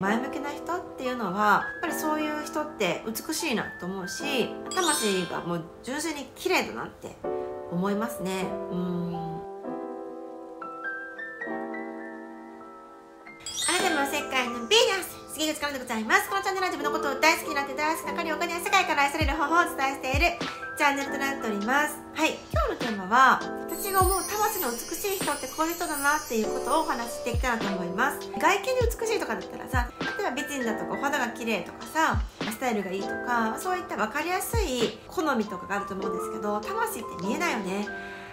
前向きな人っていうのはやっぱりそういう人って美しいなと思うし、魂がもう純粋に綺麗だなって思いますね。あなたの世界のヴィーナス、杉口かのでございます。このチャンネルは自分のことを大好きになって大好きな彼をお金や世界から愛される方法をお伝えしているチャンネルとなっております。はい、今日のテーマは私が思う魂の美しい人ってこういう人だなっていうことをお話ししていきたいなと思います。外見で美しいとかだったらさ、例えば美人だとかお肌が綺麗とかさ、スタイルがいいとか、そういった分かりやすい好みとかがあると思うんですけど、魂って見えないよね。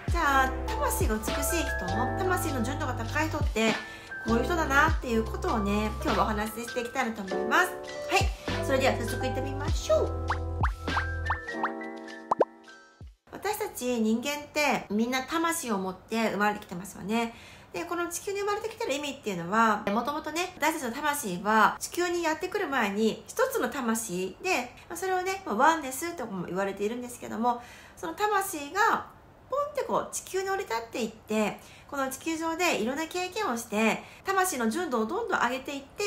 じゃあ魂が美しい人、魂の純度が高い人ってこういう人だなっていうことをね、今日はお話ししていきたいなと思います。はい、それでは早速いってみましょう。私たち人間ってみんな魂を持って生まれてきてますよね。で、この地球に生まれてきてる意味っていうのは、もともとね、私たちの魂は地球にやってくる前に一つの魂で、それをね、ワンですとも言われているんですけども、その魂がポンってこう地球に降り立っていって、この地球上でいろんな経験をして魂の純度をどんどん上げていって、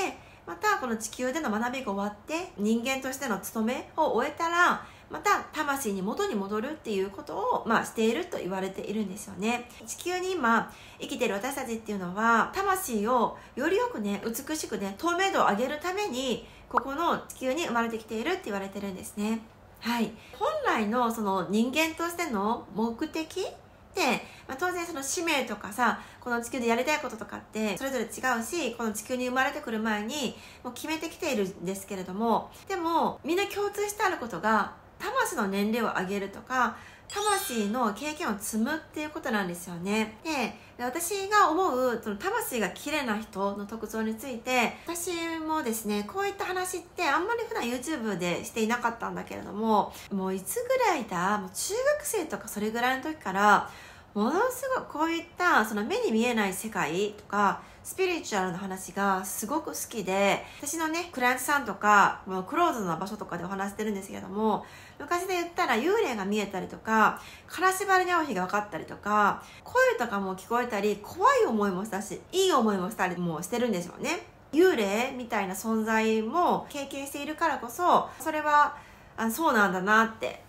またこの地球での学びが終わって人間としての務めを終えたら、また魂に元に戻るっていうことを、していると言われているんですよね。地球に今生きている私たちっていうのは、魂をよりよくね、美しくね、透明度を上げるためにここの地球に生まれてきているって言われてるんですね。はい、本来のその人間としての目的で、当然その使命とかさ、この地球でやりたいこととかってそれぞれ違うし、この地球に生まれてくる前にもう決めてきているんですけれども、でもみんな共通してあることが、魂の年齢を上げるとか魂の経験を積むっていうことなんですよね。で、私が思うその魂が綺麗な人の特徴について、私もですね、こういった話ってあんまり普段 YouTube でしていなかったんだけれども、もういつぐらいだ、もう中学生とかそれぐらいの時から、ものすごくこういったその目に見えない世界とかスピリチュアルの話がすごく好きで、私のね、クライアントさんとかクローズの場所とかでお話してるんですけども、昔で言ったら幽霊が見えたりとか、からしばりに会う日が分かったりとか、声とかも聞こえたり、怖い思いもしたしいい思いもしたりもしてるんでしょうね。幽霊みたいな存在も経験しているからこそ、それはそうなんだなって、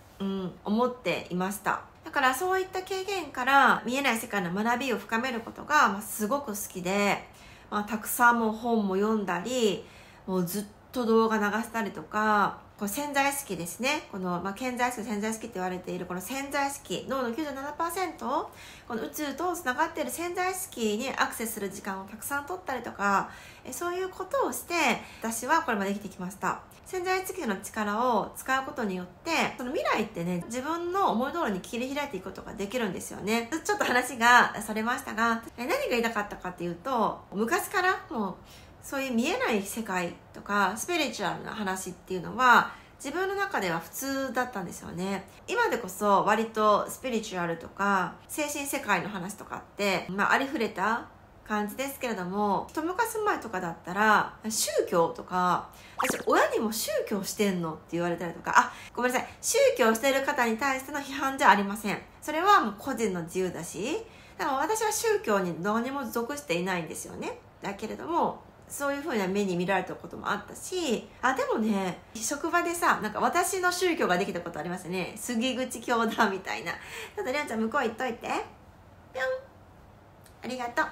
思っていました。だからそういった経験から見えない世界の学びを深めることがすごく好きで、たくさんも本も読んだり、もうずっと動画流したりとか、これ潜在意識ですね。この、顕在意識、潜在意識って言われているこの潜在意識、脳の 97% この宇宙とつながっている潜在意識にアクセスする時間をたくさん取ったりとか、そういうことをして私はこれまで生きてきました。潜在意識の力を使うことによって、その未来ってね、自分の思い通りに切り開いていくことができるんですよね。ちょっと話がそれましたが、何が言いたかったかっていうと、昔からもうそういう見えない世界とかスピリチュアルな話っていうのは自分の中では普通だったんですよね。今でこそ割とスピリチュアルとか精神世界の話とかって、ありふれた感じですけれども、一昔前とかだったら宗教とか、私親にも宗教してんのって言われたりとか、ごめんなさい、宗教してる方に対しての批判じゃありません。それはもう個人の自由だし、でも私は宗教にどうにも属していないんですよね。だけれどもそういう風な目に見られたこともあったし、でもね、職場でさ、なんか私の宗教ができたことありますね。杉口教団みたいな。ちょっとりあんちゃん向こう行っといて。ぴょん。ありがとう。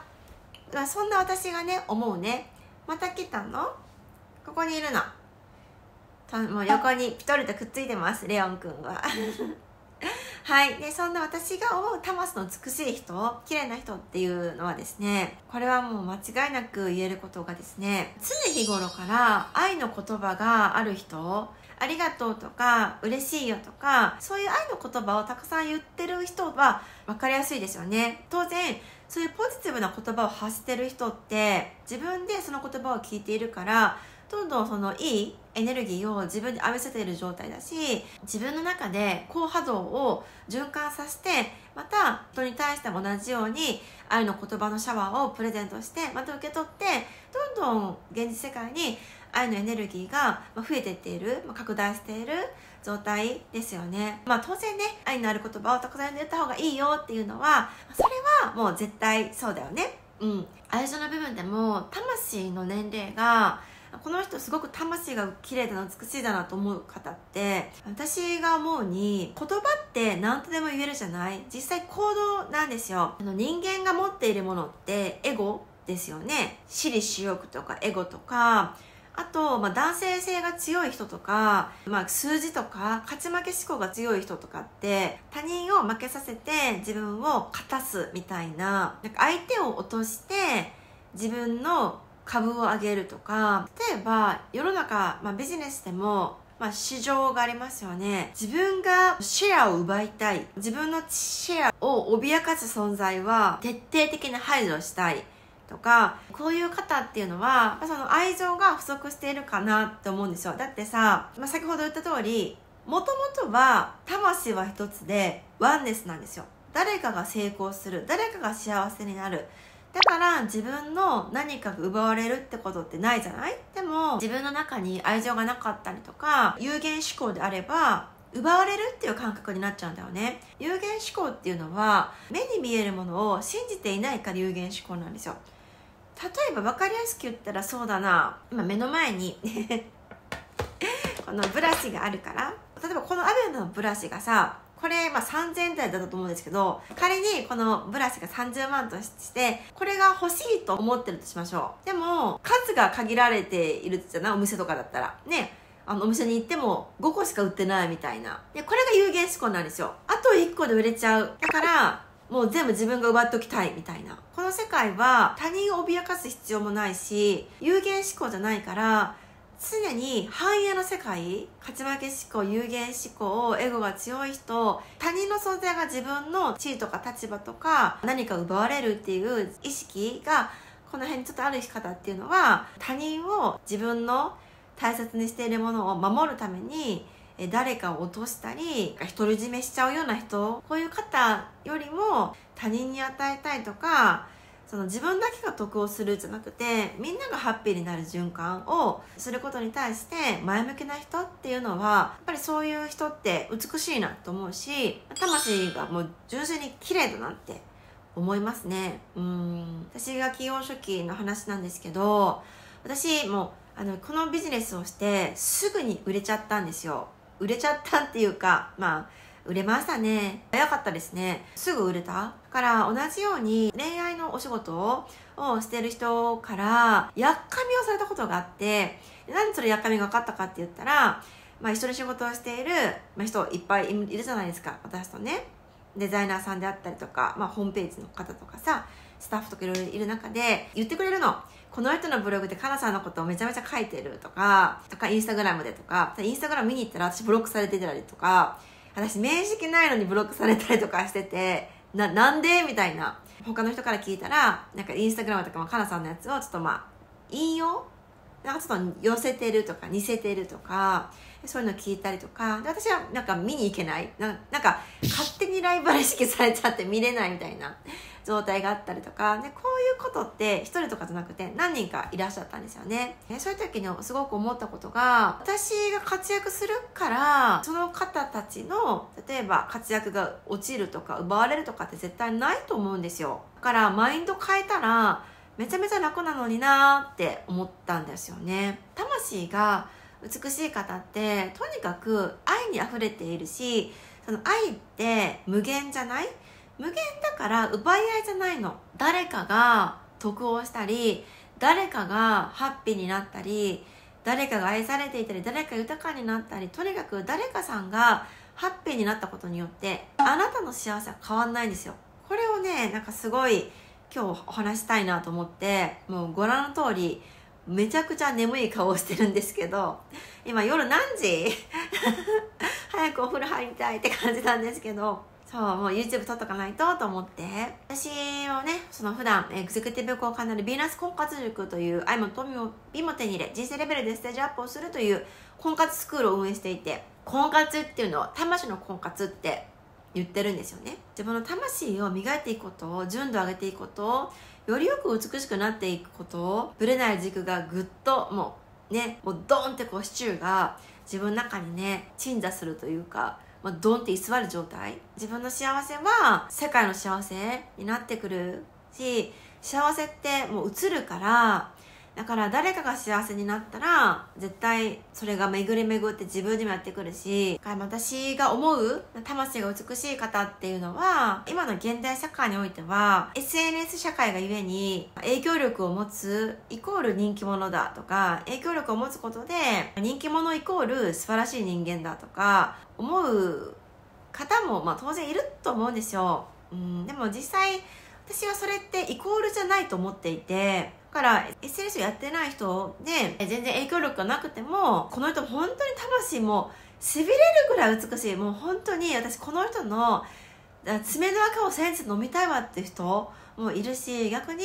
そんな私がね、思うね。また来たの？ここにいるの。もう横にピトリとくっついてます、レオンくんは。はい、でそんな私が思う魂の美しい人、綺麗な人っていうのはですね、これはもう間違いなく言えることがですね、常日頃から愛の言葉がある人、ありがとうとか嬉しいよとか、そういう愛の言葉をたくさん言ってる人は分かりやすいですよね。当然そういうポジティブな言葉を発してる人って自分でその言葉を聞いているから、どんどんそのいいエネルギーを自分に浴びせている状態だし、自分の中で高波動を循環させて、また人に対しても同じように愛の言葉のシャワーをプレゼントして、また受け取って、どんどん現実世界に愛のエネルギーが増えていっている、拡大している状態ですよね。当然ね、愛のある言葉をたくさん言った方がいいよっていうのは、それはもう絶対そうだよね。愛情の部分でも魂の年齢がこの人すごく魂が綺麗だな、美しいだなと思う方って、私が思うに言葉って何とでも言えるじゃない、実際行動なんですよ。人間が持っているものってエゴですよね。私利私欲とかエゴとか、あと、男性性が強い人とか、数字とか勝ち負け志向が強い人とかって他人を負けさせて自分を勝たすみたいな、なんか相手を落として自分の株を上げるとか。例えば世の中、ビジネスでも、市場がありますよね。自分がシェアを奪いたい、自分のシェアを脅かす存在は徹底的に排除したいとか、こういう方っていうのはその愛情が不足しているかなって思うんですよ。だってさ、先ほど言った通り、もともとは魂は一つでワンネスなんですよ。誰かが成功する、誰かが幸せになる、だから自分の何かが奪われるってことってないじゃない。でも自分の中に愛情がなかったりとか、有限思考であれば奪われるっていう感覚になっちゃうんだよね。有限思考っていうのは目に見えるものを信じていないから有限思考なんですよ。例えば分かりやすく言ったら、そうだな、今目の前にこのブラシがあるから、例えばこのアベノのブラシがさ、これ3000円台だったと思うんですけど、仮にこのブラシが30万として、これが欲しいと思ってるとしましょう。でも数が限られているじゃない、お店とかだったらね。お店に行っても5個しか売ってないみたいな。でこれが有限思考なんですよ。あと1個で売れちゃう、だからもう全部自分が奪っておきたいみたいな。この世界は他人を脅かす必要もないし、有限思考じゃないから、常に繁栄の世界、勝ち負け思考、有限思考、エゴが強い人、他人の存在が自分の地位とか立場とか何か奪われるっていう意識がこの辺にちょっとある方っていうのは、他人を自分の大切にしているものを守るために誰かを落としたり独り占めしちゃうような人、こういう方よりも他人に与えたいとか、その自分だけが得をするじゃなくて、みんながハッピーになる循環をすることに対して前向きな人っていうのは、やっぱりそういう人って美しいなと思うし、魂がもう純粋に綺麗だなって思いますね。私が起業初期の話なんですけど、私もこのビジネスをしてすぐに売れちゃったんですよ。売れちゃったっていうか、売れましたね。早かったですね。すぐ売れた。だから同じように恋愛のお仕事をしてる人からやっかみをされたことがあって、なんでそれやっかみが分かったかって言ったら、一緒に仕事をしている人いっぱいいるじゃないですか、私とね。デザイナーさんであったりとか、ホームページの方とかさ、スタッフとかいろいろいる中で言ってくれるの。この人のブログでかなさんのことをめちゃめちゃ書いてるとか、インスタグラムでとか、インスタグラム見に行ったら私ブロックされてたりとか、私面識ないのにブロックされたりとかしてて、なんでみたいな。他の人から聞いたら、なんかインスタグラムとかもかなさんのやつをちょっと引用なんかちょっと寄せてるとか似せてるとか、そういうの聞いたりとか。で私はなんか見に行けない、なんか勝手にライバル意識されちゃって見れないみたいな状態があったりとか。でこういうことって1人とかじゃなくて何人かいらっしゃったんですよね。そういう時にすごく思ったことが、私が活躍するからその方たちの例えば活躍が落ちるとか奪われるとかって絶対ないと思うんですよ。だからマインド変えたらめちゃめちゃ楽なのになーって思ったんですよね。魂が美しい方ってとにかく愛にあふれているし、その愛って無限じゃない？無限だから奪い合いじゃないの。誰かが得をしたり、誰かがハッピーになったり、誰かが愛されていたり、誰か豊かになったり、とにかく誰かさんがハッピーになったことによってあなたの幸せは変わんないんですよ。これをね、なんかすごい今日お話したいなと思って、もうご覧の通りめちゃくちゃ眠い顔をしてるんですけど、今夜何時早くお風呂入りたいって感じなんですけど、そう、もう YouTube 撮っとかないとと思って、私をね、その普段エグゼクティブ効果になるヴィーナス婚活塾という、愛も富も美も手に入れ人生レベルでステージアップをするという婚活スクールを運営していて、婚活っていうのを魂の婚活って言ってるんですよね。自分の魂を磨いていくこと、純度を上げていくこと、よりよく美しくなっていくこと、ぶれない軸がぐっともうドーンってこう支柱が自分の中にね鎮座するというか、ドンって居座る状態。自分の幸せは世界の幸せになってくるし、幸せってもう映るから、だから誰かが幸せになったら絶対それが巡り巡って自分にもやってくるし、私が思う魂が美しい方っていうのは今の現代社会においては SNS 社会がゆえに影響力を持つイコール人気者だとか、影響力を持つことで人気者イコール素晴らしい人間だとか思う方も当然いると思うんですよ。でも実際私はそれってイコールじゃないと思っていて、だから SNS やってない人で全然影響力がなくても、この人本当に魂もしびれるぐらい美しい、もう本当に私この人の爪の垢を1000つ飲みたいわっていう人もいるし、逆に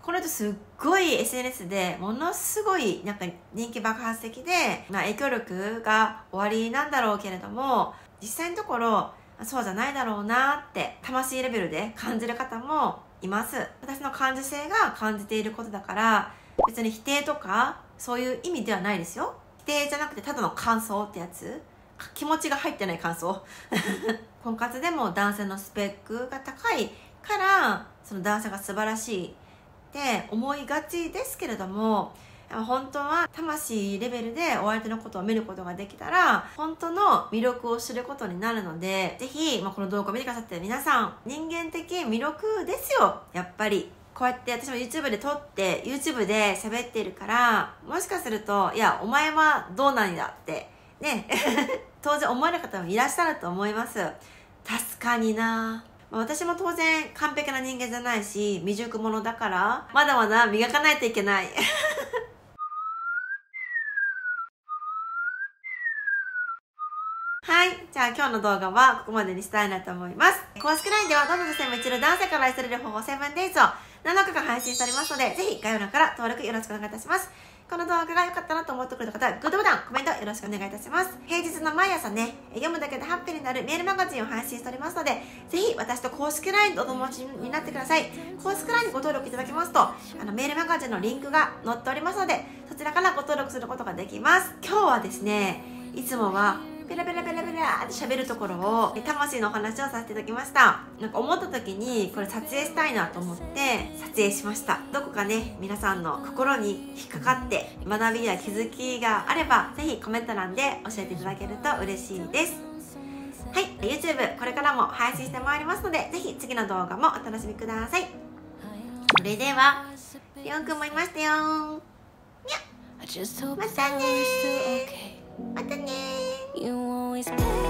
この人すっごい SNS でものすごいなんか人気爆発的で、影響力がおありなんだろうけれども、実際のところそうじゃないだろうなって魂レベルで感じる方もいます。私の感受性が感じていることだから、別に否定とかそういう意味ではないですよ。否定じゃなくてただの感想ってやつ、気持ちが入ってない感想婚活でも男性のスペックが高いからその男性が素晴らしいって思いがちですけれども、本当は魂レベルでお相手のことを見ることができたら本当の魅力を知ることになるので、ぜひ、この動画を見てくださってる皆さん、人間的魅力ですよ。やっぱりこうやって私も YouTube で撮って YouTube で喋っているから、もしかするといやお前はどうなんだってね当然思われる方もいらっしゃると思います。確かにな、私も当然完璧な人間じゃないし未熟者だから、まだまだ磨かないといけないはい。じゃあ今日の動画はここまでにしたいなと思います。公式 LINE ではどんな女性も一度男性から愛される方法 7days を7日間配信しておりますので、ぜひ概要欄から登録よろしくお願いいたします。この動画が良かったなと思ってくれた方はグッドボタン、コメントよろしくお願いいたします。平日の毎朝ね、読むだけでハッピーになるメールマガジンを配信しておりますので、ぜひ私と公式 LINE とお友達になってください。公式 LINE にご登録いただきますと、メールマガジンのリンクが載っておりますので、そちらからご登録することができます。今日はですね、いつもはペラペラペラペラって喋るところを魂のお話をさせていただきました。なんか思った時にこれ撮影したいなと思って撮影しました。どこかね皆さんの心に引っかかって学びや気づきがあれば、ぜひコメント欄で教えていただけると嬉しいです。はい、 YouTube これからも配信してまいりますので、ぜひ次の動画もお楽しみください。それではりょうくんもいましたよ。にゃっ、またねー。You always